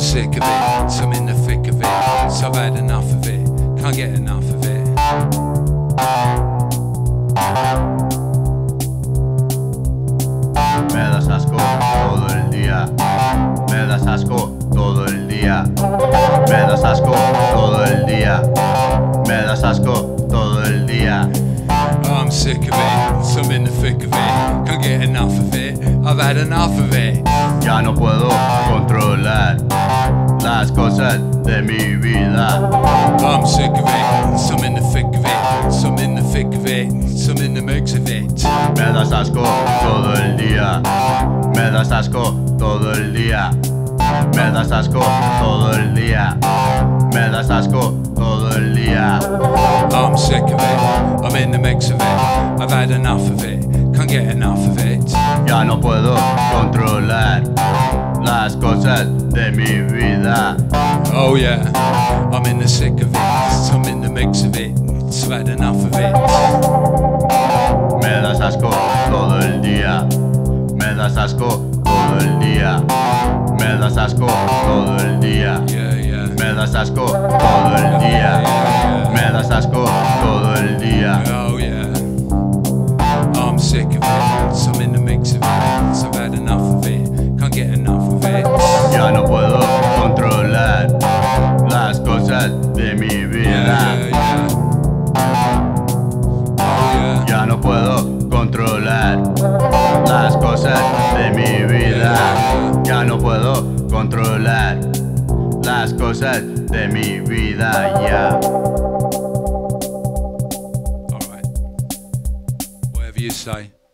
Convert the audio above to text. I'm sick of it, some in the thick of it, so I've had enough of it, can't get enough of it. Me das asco todo el día, me das asco todo el día, me das asco todo el día, me das asco todo el día. I'm sick of it, some in the thick of it, can't get enough of it, I've had enough of it. Ya no puedo controlar las cosas de mi vida. I'm sick of it, some in the thick of it, some in the thick of it, some in the mix of it. Me das asco todo el día, me das asco todo el día, me das asco todo el día, me das asco todo el día. I'm sick of it, I'm in the mix of it, I've had enough of it, can't get enough of it. Ya no puedo controlar las cosas de mi vida. Oh yeah, I'm in the sick of it, I'm in the mix of it, I've had enough of it. Me das asco todo el día, me das asco todo el día, me das asco todo el día, me das asco todo el día, me das asco todo el día. Oh yeah, I'm sick of it, some in the mix of it, I've had enough of it, can't get enough of it. Ya no puedo controlar las cosas de mi vida. Ya no puedo controlar las cosas de mi vida. Ya no puedo controlar las cosas de mi vida ya. All right. Whatever you say.